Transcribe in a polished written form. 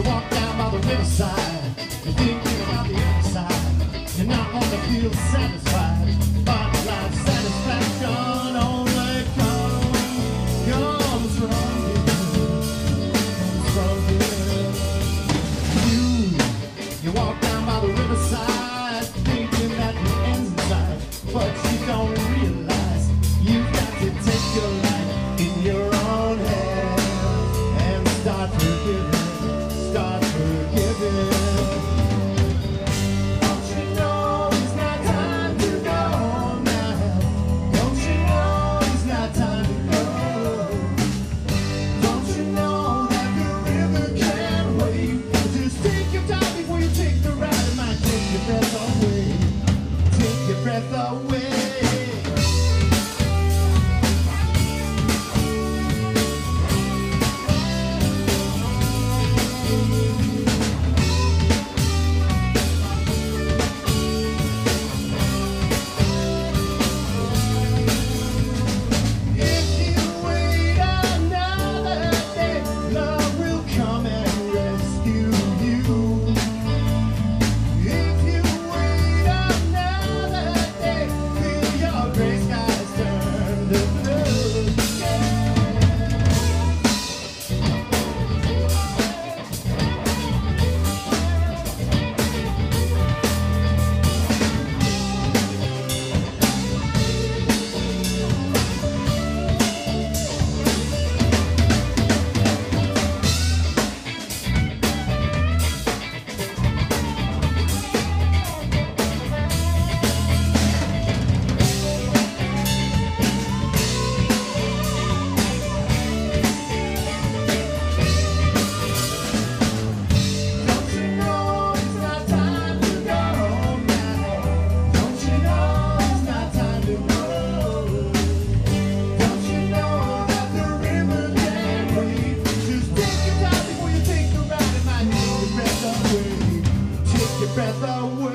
You walk down by the riverside, you're thinking about the inside. You're not gonna feel satisfied, but life satisfaction only comes from you. Comes from you. You walk down by the riverside, thinking that the end's in sight, but you don't realize you've got to take your life in your own hands and start forgiving. Start forgiving. Don't you know it's not time to go now? Don't you know it's not time to go? Don't you know that the river can't wait? Just take your time before you take the ride. It might take your breath away. Take your breath away. Breath away.